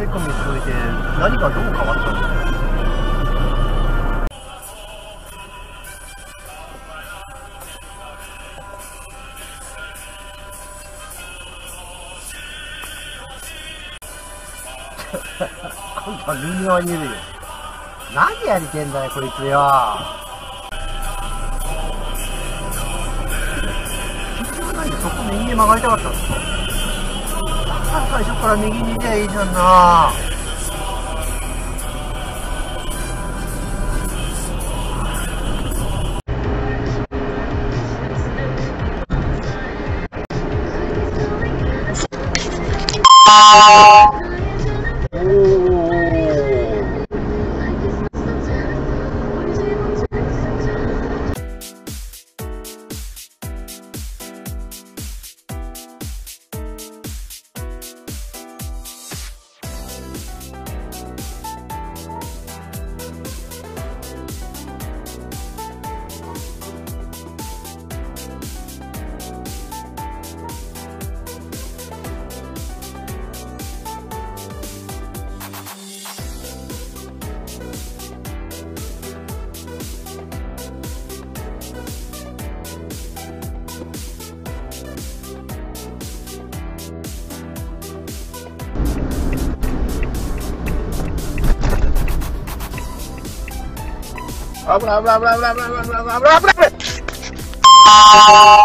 回り込みしておいて何がどう変わったんですか？微妙に言うよ。何やりてんだよこいつよ。結局なんでそこ右に曲がりたかったんですか？だから最初から右にいりゃいいじゃんな。危ない危ない危ない危ない危ない危ない危ない危ない危ない危ない